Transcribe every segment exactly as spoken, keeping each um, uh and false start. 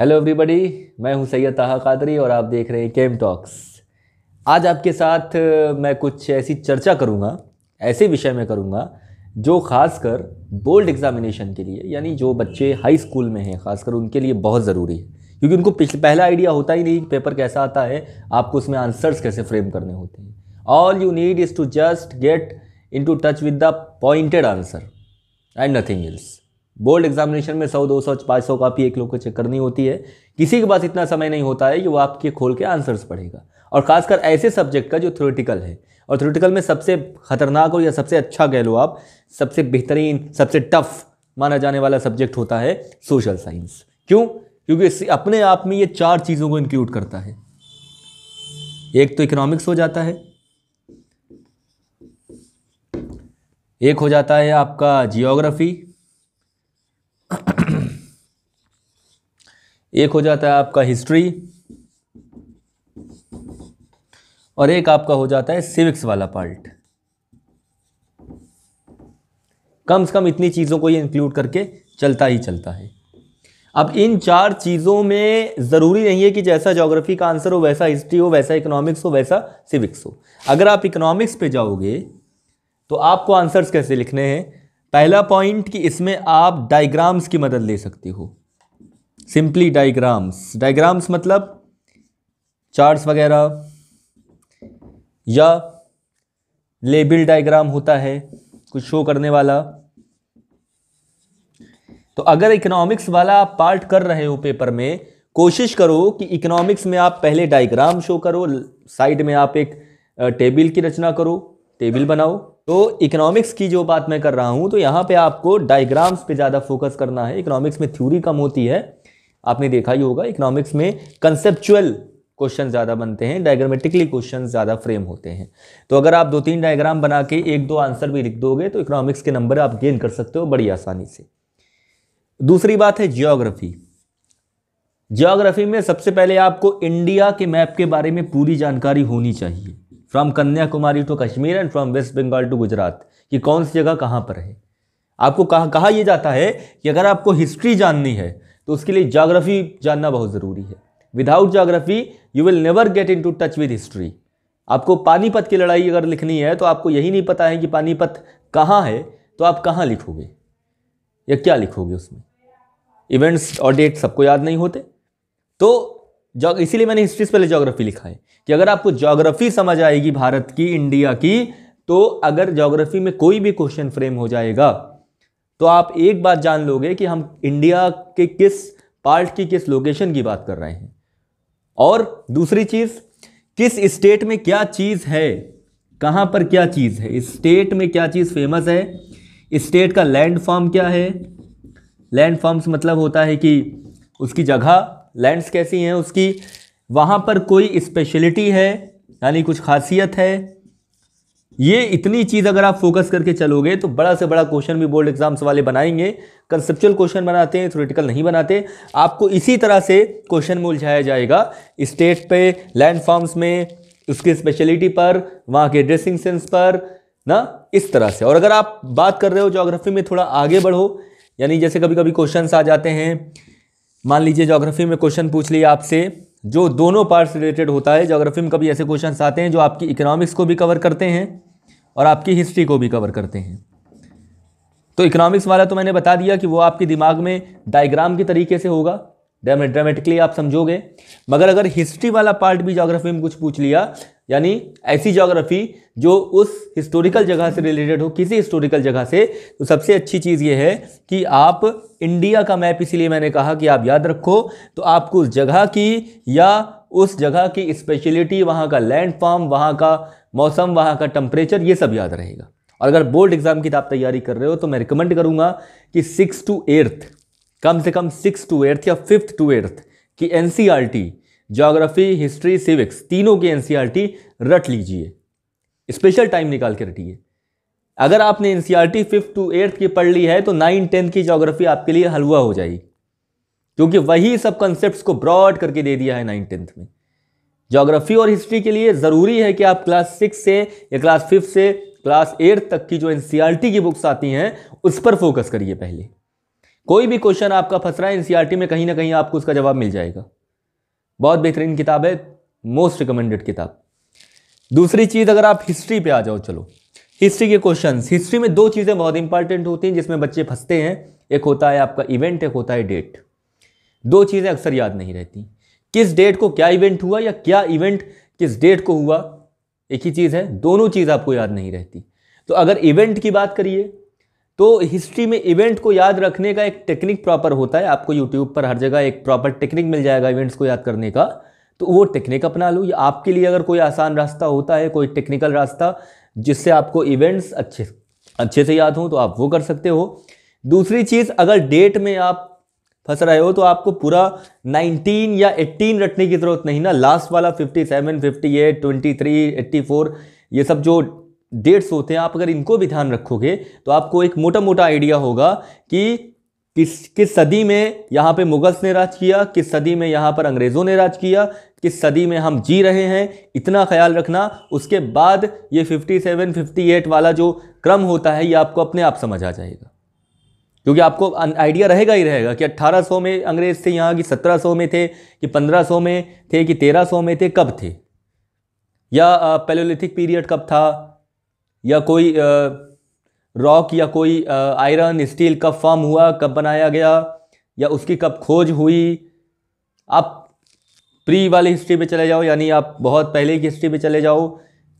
Hello everybody, मैं हूं सैयद ताहा कादरी और आप देख रहे हैं केम टॉक्स। आज आपके साथ मैं कुछ ऐसी चर्चा करूंगा, ऐसे विषय में करूंगा जो खासकर बोर्ड एग्जामिनेशन के लिए, यानी जो बच्चे हाई स्कूल में हैं खासकर उनके लिए बहुत ज़रूरी है, क्योंकि उनको पहला आइडिया होता ही नहीं पेपर कैसा आता है, आपको उसमें आंसर्स कैसे फ्रेम करने होते हैं। All you need is to just get in to touch with the pointed answer and nothing else. Board examination में सौ दो सौ पाँच सौ कापी एक लोग को चेक करनी होती है, किसी के पास इतना समय नहीं होता है कि वो आपके खोल के आंसर्स पढ़ेगा, और ख़ासकर ऐसे सब्जेक्ट का जो थ्योरेटिकल है। और थ्योरेटिकल में सबसे खतरनाक और या सबसे अच्छा कह लो आप, सबसे बेहतरीन, सबसे टफ माना जाने वाला सब्जेक्ट होता है सोशल साइंस। क्यों? क्योंकि इस अपने आप में ये चार चीज़ों को इंक्लूड करता है। एक तो इकोनॉमिक्स हो जाता है, एक हो जाता है आपका जियोग्राफी, एक हो जाता है आपका हिस्ट्री, और एक आपका हो जाता है सिविक्स वाला पार्ट। कम से कम इतनी चीज़ों को ये इंक्लूड करके चलता ही चलता है। अब इन चार चीज़ों में ज़रूरी नहीं है कि जैसा ज्योग्राफी का आंसर हो वैसा हिस्ट्री हो, वैसा इकोनॉमिक्स हो, वैसा सिविक्स हो। अगर आप इकोनॉमिक्स पे जाओगे तो आपको आंसर्स कैसे लिखने हैं? पहला पॉइंट कि इसमें आप डायग्राम्स की मदद ले सकते हो, सिंपली डायग्राम्स। डायग्राम्स मतलब चार्ट्स वगैरह, या लेबल डायग्राम होता है कुछ शो करने वाला। तो अगर इकोनॉमिक्स वाला आप पार्ट कर रहे हो पेपर में, कोशिश करो कि इकोनॉमिक्स में आप पहले डायग्राम शो करो, साइड में आप एक टेबल की रचना करो, टेबल बनाओ। तो इकोनॉमिक्स की जो बात मैं कर रहा हूँ, तो यहाँ पे आपको डायग्राम्स पे ज़्यादा फोकस करना है। इकोनॉमिक्स में थ्योरी कम होती है, आपने देखा ही होगा। इकोनॉमिक्स में कंसेप्चुअल क्वेश्चन ज़्यादा बनते हैं, डायग्रामेटिकली क्वेश्चन ज़्यादा फ्रेम होते हैं। तो अगर आप दो तीन डायग्राम बना के एक दो आंसर भी लिख दोगे तो इकोनॉमिक्स के नंबर आप गेन कर सकते हो बड़ी आसानी से। दूसरी बात है जियोग्राफी। जियोग्राफी में सबसे पहले आपको इंडिया के मैप के बारे में पूरी जानकारी होनी चाहिए, from Kanyakumari to Kashmir and from West Bengal to Gujarat, कि कौन सी जगह कहाँ पर है। आपको कहा कहा यह जाता है कि अगर आपको हिस्ट्री जाननी है तो उसके लिए ज्योग्राफी जानना बहुत ज़रूरी है। Without geography you will never get in to touch with history. आपको पानीपत की लड़ाई अगर लिखनी है तो आपको यही नहीं पता है कि पानीपत कहाँ है, तो आप कहाँ लिखोगे या क्या लिखोगे? उसमें इवेंट्स और डेट सबको याद नहीं होते, तो इसीलिए मैंने हिस्ट्री से पहले ज्योग्राफी लिखा है कि अगर आपको ज्योग्राफी समझ आएगी भारत की, इंडिया की, तो अगर ज्योग्राफी में कोई भी क्वेश्चन फ्रेम हो जाएगा तो आप एक बात जान लोगे कि हम इंडिया के किस पार्ट की, किस लोकेशन की बात कर रहे हैं। और दूसरी चीज़, किस स्टेट में क्या चीज़ है, कहाँ पर क्या चीज़ है, स्टेट में क्या चीज़ फेमस है, स्टेट का लैंड फॉर्म क्या है। लैंड फॉर्म्स मतलब होता है कि उसकी जगह, लैंड्स कैसी हैं उसकी, वहाँ पर कोई स्पेशलिटी है यानी कुछ खासियत है। ये इतनी चीज़ अगर आप फोकस करके चलोगे तो बड़ा से बड़ा क्वेश्चन भी बोर्ड एग्जाम्स वाले बनाएंगे। कंसेप्चुअल क्वेश्चन बनाते हैं, थ्योरेटिकल नहीं बनाते। आपको इसी तरह से क्वेश्चन में उलझाया जाएगा, स्टेट पे, लैंड फॉर्म्स में, उसकी स्पेशलिटी पर, वहाँ के ड्रेसिंग सेंस पर, ना इस तरह से। और अगर आप बात कर रहे हो ज्योग्राफी में थोड़ा आगे बढ़ो, यानी जैसे कभी कभी क्वेश्चन आ जाते हैं, मान लीजिए ज्योग्राफी में क्वेश्चन पूछ लिया आपसे जो दोनों पार्ट्स रिलेटेड होता है। ज्योग्राफी में कभी ऐसे क्वेश्चन आते हैं जो आपकी इकोनॉमिक्स को भी कवर करते हैं और आपकी हिस्ट्री को भी कवर करते हैं। तो इकोनॉमिक्स वाला तो मैंने बता दिया कि वो आपके दिमाग में डायग्राम के तरीके से होगा, ड्रामेटिकली आप समझोगे। मगर अगर हिस्ट्री वाला पार्ट भी ज्योग्राफी में कुछ पूछ लिया, यानी ऐसी ज्योग्राफी जो उस हिस्टोरिकल जगह से रिलेटेड हो, किसी हिस्टोरिकल जगह से, तो सबसे अच्छी चीज़ ये है कि आप इंडिया का मैप, इसीलिए मैंने कहा कि आप याद रखो, तो आपको उस जगह की या उस जगह की स्पेशलिटी, वहाँ का लैंड फॉर्म, वहाँ का मौसम, वहाँ का टेम्परेचर, ये सब याद रहेगा। और अगर बोर्ड एग्ज़ाम की आप तैयारी कर रहे हो तो मैं रिकमेंड करूँगा कि सिक्स टू एर्थ, कम से कम सिक्स टू एर्थ या फिफ्थ टू एर्थ की N C E R T, geography, history, civics, तीनों की N C E R T रट लीजिए, स्पेशल टाइम निकाल के रटिए। अगर आपने N C E R T fifth to eighth की पढ़ ली है तो नाइन टेंथ की ज्योग्राफी आपके लिए हलवा हो जाएगी, क्योंकि वही सब कॉन्सेप्ट्स को ब्रॉड करके दे दिया है नाइन टेंथ में। ज्योग्राफी और हिस्ट्री के लिए ज़रूरी है कि आप क्लास सिक्स से या क्लास फिफ्थ से क्लास एट्थ तक की जो N C E R T की बुक्स आती हैं उस पर फोकस करिए पहले। कोई भी क्वेश्चन आपका फंस रहा है एनसीईआरटी में, कहीं ना कहीं आपको उसका जवाब मिल जाएगा। बहुत बेहतरीन किताब है, मोस्ट रिकमेंडेड किताब। दूसरी चीज़, अगर आप हिस्ट्री पे आ जाओ, चलो हिस्ट्री के क्वेश्चंस। हिस्ट्री में दो चीज़ें बहुत इंपॉर्टेंट होती हैं जिसमें बच्चे फंसते हैं, एक होता है आपका इवेंट, एक होता है डेट। दो चीज़ें अक्सर याद नहीं रहती, किस डेट को क्या इवेंट हुआ या क्या इवेंट किस डेट को हुआ, एक ही चीज़ है, दोनों चीज़ आपको याद नहीं रहती। तो अगर इवेंट की बात करिए तो हिस्ट्री में इवेंट को याद रखने का एक टेक्निक प्रॉपर होता है। आपको यूट्यूब पर हर जगह एक प्रॉपर टेक्निक मिल जाएगा इवेंट्स को याद करने का, तो वो टेक्निक अपना लो। या आपके लिए अगर कोई आसान रास्ता होता है, कोई टेक्निकल रास्ता जिससे आपको इवेंट्स अच्छे अच्छे से याद हों, तो आप वो कर सकते हो। दूसरी चीज़, अगर डेट में आप फंस रहे हो तो आपको पूरा उन्नीस या अठारह रटने की ज़रूरत नहीं ना। लास्ट वाला सत्तावन, अट्ठावन, तेईस, चौरासी, ये सब जो डेट्स होते हैं, आप अगर इनको भी ध्यान रखोगे तो आपको एक मोटा मोटा आइडिया होगा कि किस किस सदी में यहाँ पे मुगल्स ने राज किया, किस सदी में यहाँ पर अंग्रेज़ों ने राज किया, किस सदी में हम जी रहे हैं, इतना ख्याल रखना। उसके बाद ये सत्तावन, अट्ठावन वाला जो क्रम होता है ये आपको अपने आप समझ आ जाएगा, क्योंकि आपको आइडिया रहेगा ही रहेगा कि अट्ठारह सौ में अंग्रेज़ थे यहाँ, कि सत्रह सौ में थे, कि पंद्रह सौ में थे, कि तेरह सौ में थे, कब थे, या पैलोलिथिक पीरियड कब था, या कोई रॉक या कोई आयरन स्टील कब फॉर्म हुआ, कब बनाया गया, या उसकी कब खोज हुई। आप प्री वाली हिस्ट्री पे चले जाओ, यानी आप बहुत पहले की हिस्ट्री पे चले जाओ,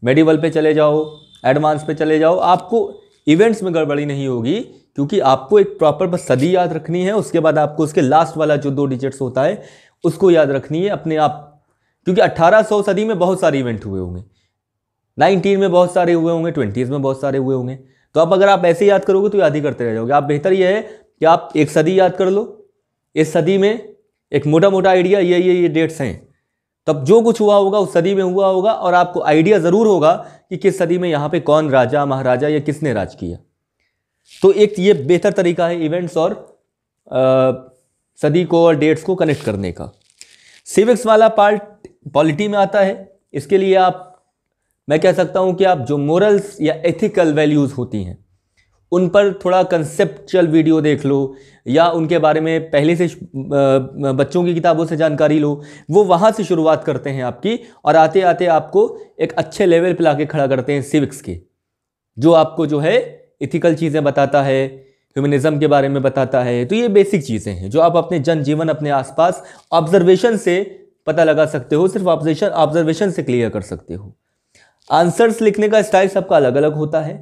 मेडिवल पे चले जाओ, एडवांस पे चले जाओ, आपको इवेंट्स में गड़बड़ी नहीं होगी, क्योंकि आपको एक प्रॉपर बस सदी याद रखनी है। उसके बाद आपको उसके लास्ट वाला जो दो डिजिट्स होता है उसको याद रखनी है अपने आप, क्योंकि अट्ठारह सौ सदी में बहुत सारे इवेंट हुए होंगे, नाइनटीन में बहुत सारे हुए होंगे, ट्वेंटीज़ में बहुत सारे हुए होंगे। तो अब अगर आप ऐसे याद करोगे तो याद ही करते रह जाओगे। आप बेहतर यह है कि आप एक सदी याद कर लो, इस सदी में एक मोटा मोटा आइडिया, ये ये ये डेट्स हैं, तब जो कुछ हुआ होगा उस सदी में हुआ होगा, और आपको आइडिया ज़रूर होगा कि किस सदी में यहाँ पर कौन राजा महाराजा या किसने राज किया। तो एक ये बेहतर तरीका है इवेंट्स और आ, सदी को और डेट्स को कनेक्ट करने का। सिविक्स वाला पार्ट पॉलिटी में आता है। इसके लिए आप, मैं कह सकता हूँ कि आप जो मोरल्स या एथिकल वैल्यूज़ होती हैं उन पर थोड़ा कंसेप्चुअल वीडियो देख लो, या उनके बारे में पहले से बच्चों की किताबों से जानकारी लो, वो वहाँ से शुरुआत करते हैं आपकी, और आते आते आपको एक अच्छे लेवल पर लाके खड़ा करते हैं सिविक्स के, जो आपको जो है इथिकल चीज़ें बताता है, ह्यूमनिज़म के बारे में बताता है। तो ये बेसिक चीज़ें हैं जो आप अपने जन जीवन, अपने आसपास ऑब्जर्वेशन से पता लगा सकते हो, सिर्फ ऑब्जर्वेशन ऑब्जर्वेशन से क्लियर कर सकते हो। आंसर्स लिखने का स्टाइल सबका अलग अलग होता है,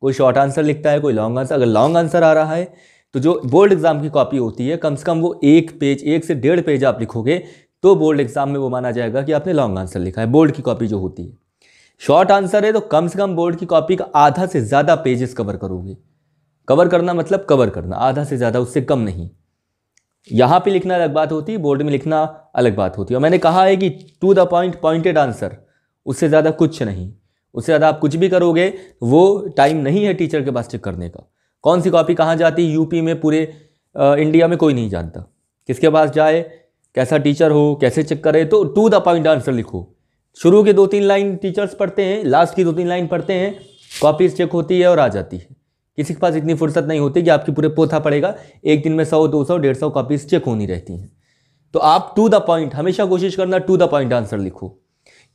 कोई शॉर्ट आंसर लिखता है, कोई लॉन्ग आंसर। अगर लॉन्ग आंसर आ रहा है तो जो बोर्ड एग्ज़ाम की कॉपी होती है, कम से कम वो एक पेज, एक से डेढ़ पेज आप लिखोगे तो बोर्ड एग्ज़ाम में वो माना जाएगा कि आपने लॉन्ग आंसर लिखा है। बोर्ड की कॉपी जो होती है, शॉर्ट आंसर है तो कम से कम बोर्ड की कॉपी का आधा से ज़्यादा पेजेस कवर करोगे। कवर करना मतलब कवर करना, आधा से ज़्यादा, उससे कम नहीं। यहाँ पे लिखना अलग बात होती है, बोर्ड में लिखना अलग बात होती है। और मैंने कहा है कि to the point, pointed answer, उससे ज़्यादा कुछ नहीं। उससे ज़्यादा आप कुछ भी करोगे वो टाइम नहीं है टीचर के पास चेक करने का। कौन सी कॉपी कहाँ जाती है यूपी में, पूरे आ, इंडिया में कोई नहीं जानता, किसके पास जाए, कैसा टीचर हो, कैसे चेक करे। तो टू द पॉइंट आंसर लिखो, शुरू के दो तीन लाइन टीचर्स पढ़ते हैं, लास्ट की दो तीन लाइन पढ़ते हैं, कॉपीज चेक होती है और आ जाती है। किसी के पास इतनी फुर्सत नहीं होती कि आपकी पूरे पोथा पड़ेगा, एक दिन में सौ दो सौ डेढ़ सौ कॉपीज चेक होनी रहती हैं। तो आप टू द पॉइंट, हमेशा कोशिश करना टू द पॉइंट आंसर लिखो।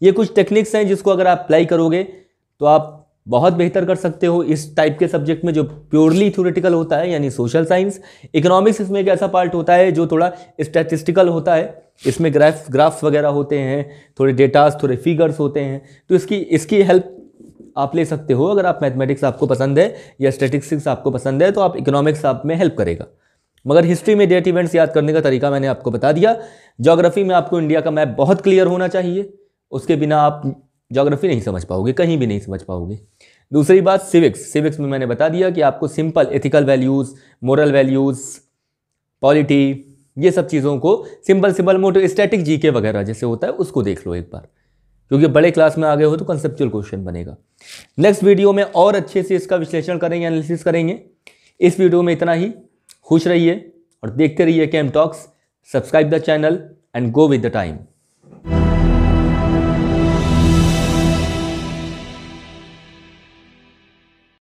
ये कुछ टेक्निक्स हैं जिसको अगर आप अप्लाई करोगे तो आप बहुत बेहतर कर सकते हो इस टाइप के सब्जेक्ट में जो प्योरली थ्योरेटिकल होता है, यानी सोशल साइंस। इकोनॉमिक्स, इसमें एक ऐसा पार्ट होता है जो थोड़ा स्टैटिस्टिकल होता है, इसमें ग्राफ ग्राफ्स वगैरह होते हैं, थोड़े डेटास, थोड़े फिगर्स होते हैं, तो इसकी इसकी हेल्प आप ले सकते हो। अगर आप मैथमेटिक्स आपको पसंद है या स्टैटिस्टिक्स आपको पसंद है तो आप इकोनॉमिक्स आप में हेल्प करेगा। मगर हिस्ट्री में डेट इवेंट्स याद करने का तरीका मैंने आपको बता दिया। ज्योग्राफी में आपको इंडिया का मैप बहुत क्लियर होना चाहिए, उसके बिना आप ज्योग्राफी नहीं समझ पाओगे, कहीं भी नहीं समझ पाओगे। दूसरी बात, सिविक्स सिविक्स में मैंने बता दिया कि आपको simple ethical values, moral values, polity, ये सब चीज़ों को सिंपल सिंपल मोटो स्टैटिक जीके वगैरह जैसे होता है उसको देख लो एक बार, क्योंकि बड़े क्लास में आ गए हो तो कंसेप्चुअल क्वेश्चन बनेगा। नेक्स्ट वीडियो में और अच्छे से इसका विश्लेषण करेंगे, एनालिसिस करेंगे। इस वीडियो में इतना ही। खुश रहिए और देखते रहिए KM talks. Subscribe the channel and go with the time.